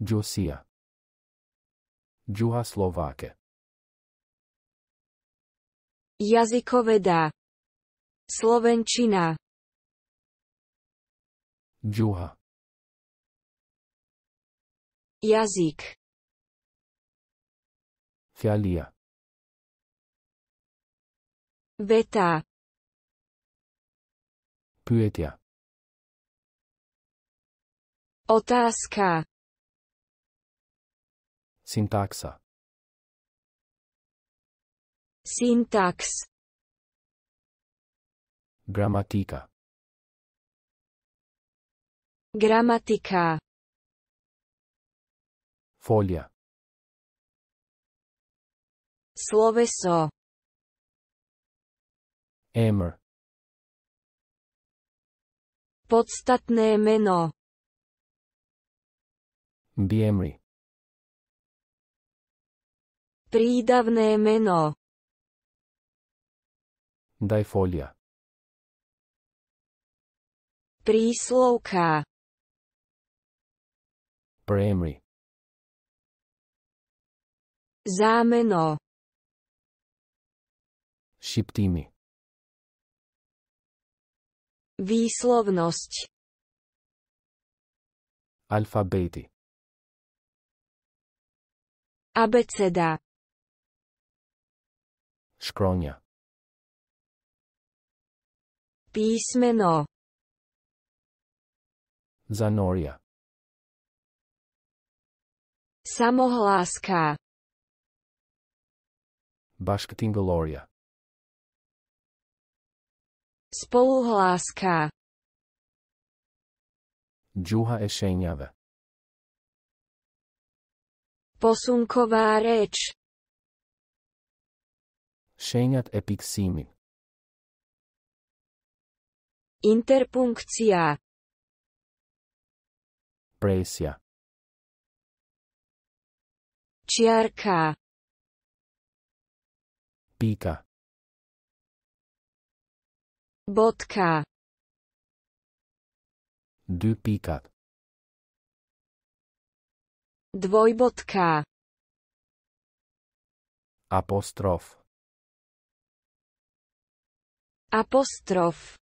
Gjuhësia. Gjuha slovake. Jazykoveda. Slovenčina. Gjuha. Jazyk. Fjalia. Veta. Pyetja. Otázka. Syntaxa. Syntax. Gramatika. Gramatika. Folja. Sloveso. Emër. Podstatné meno. Mbiemri. Prídavné meno. Ndajfolja. Príslovka. Përemri. Zámeno. Shqiptimi. Výslovnosť. Alfabeti. Abeceda. Shkronja. Písmeno. Zanorja. Samohláska. Bashkëtingëllorja. Spoluhláska. Gjuha e shenjave. Posunková reč. Shenjat e pikësimit. Interpunkcia. Presja. Čiarka. Pika. Bodka. Dy pikat. Dvojbodka. Apostrof. Apostrof.